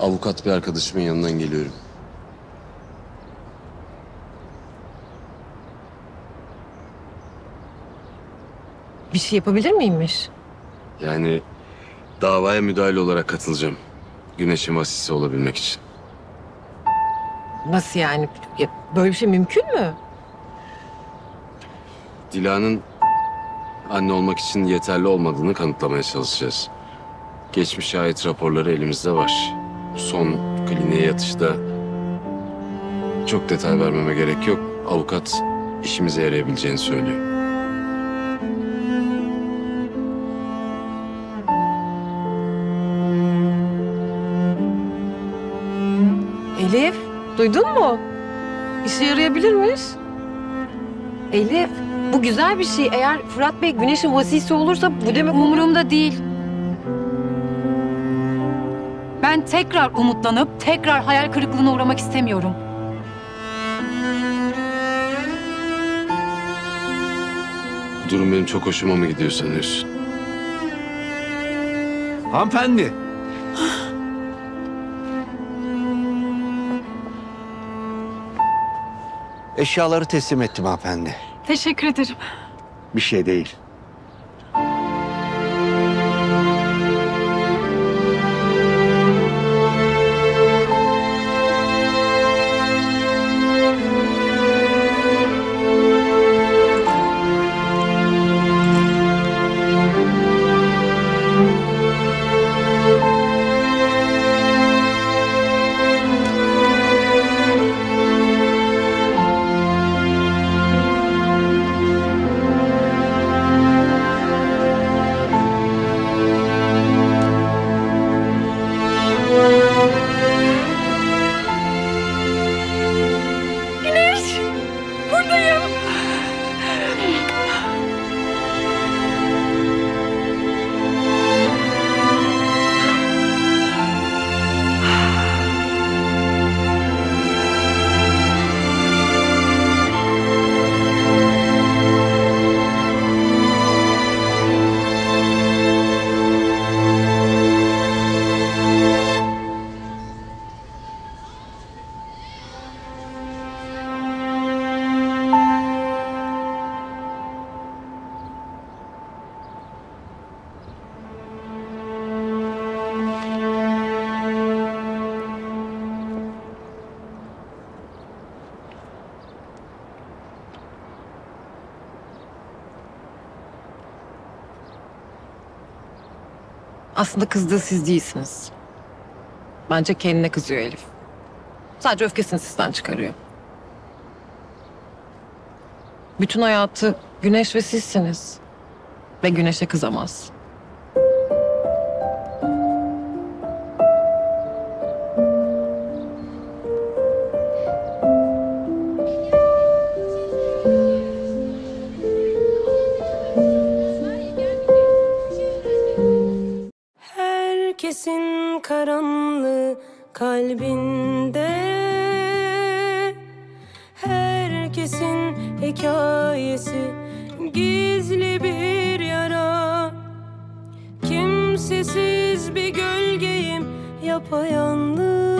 Avukat bir arkadaşımın yanından geliyorum. Bir şey yapabilir miymiş? Yani davaya müdahale olarak katılacağım. Güneş'in vasisi olabilmek için. Nasıl yani? Böyle bir şey mümkün mü? Dila'nın anne olmak için yeterli olmadığını kanıtlamaya çalışacağız. Geçmişe ait raporları elimizde var. Son kliniğe yatışta çok detay vermeme gerek yok. Avukat işimize yarayabileceğini söylüyor. Elif, duydun mu? İşe yarayabilirmiş. Elif, bu güzel bir şey. Eğer Fırat Bey Güneş'in vasisi olursa bu demek umurumda değil. Ben tekrar umutlanıp tekrar hayal kırıklığına uğramak istemiyorum. Bu durum benim çok hoşuma mı gidiyor sanıyorsun? Hanımefendi. Eşyaları teslim ettim hanımefendi. Teşekkür ederim. Bir şey değil. Aslında kızdığı siz değilsiniz. Bence kendine kızıyor Elif. Sadece öfkesini sizden çıkarıyor. Bütün hayatı Güneş ve sizsiniz. Ve Güneş'e kızamaz. Herkesin karanlığı kalbinde, herkesin hikayesi gizli bir yara. Kimsesiz bir gölgeyim, yapayalnız.